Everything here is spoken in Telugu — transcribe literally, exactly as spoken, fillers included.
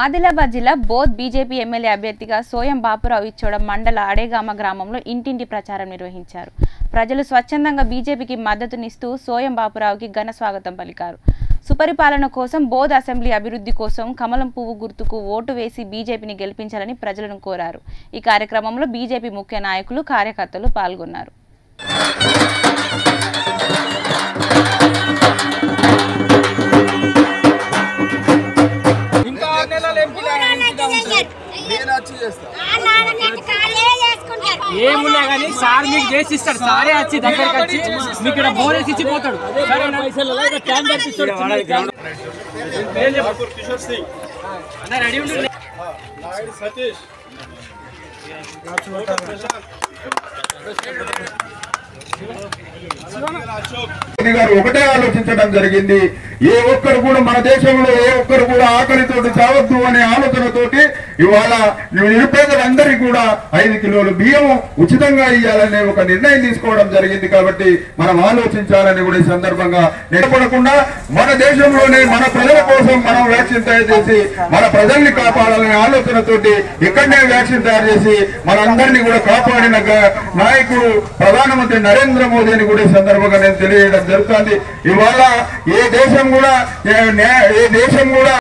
ఆదిలాబాద్ జిల్లా బోత్ బీజేపీ ఎమ్మెల్యే అభ్యర్థిగా సోయం బాపురావు ఇచ్చోడ మండల అడేగామ గ్రామంలో ఇంటింటి ప్రచారం నిర్వహించారు. ప్రజలు స్వచ్ఛందంగా బీజేపీకి మద్దతునిస్తూ సోయం బాపురావుకి ఘన స్వాగతం పలికారు. సుపరిపాలన కోసం బోధ్ అసెంబ్లీ అభివృద్ధి కోసం కమలం పువ్వు గుర్తుకు ఓటు వేసి బీజేపీని గెలిపించాలని ప్రజలను కోరారు. ఈ కార్యక్రమంలో బీజేపీ ముఖ్య నాయకులు కార్యకర్తలు పాల్గొన్నారు. ఆలోచించడం జరిగింది. ఏ ఒక్కరు కూడా మన దేశంలో ఏ ఒక్కరు కూడా ఆకలితోటి చావద్దు అనే ఆలోచనతోటి ఇవాళ నిరుపేదలందరికీ కూడా ఐదు కిలోలు బియ్యం ఉచితంగా ఇవ్వాలనే ఒక నిర్ణయం తీసుకోవడం జరిగింది. కాబట్టి మనం ఆలోచించాలని కూడా ఈ సందర్భంగా నిలబడకుండా మన దేశంలోనే మన ప్రజల కోసం మనం వ్యాక్సిన్ తయారు చేసి మన ప్రజల్ని కాపాడాలనే ఆలోచనతోటి ఇక్కడనే వ్యాక్సిన్ తయారు చేసి మనందరినీ కూడా కాపాడిన నాయకుడు ప్రధానమంత్రి నరేంద్ర మోదీ అని కూడా ఈ సందర్భంగా నేను తెలియజేయడం జరుగుతుంది. ఇవాళ ఏ దేశం కూడా ఏ దేశం కూడా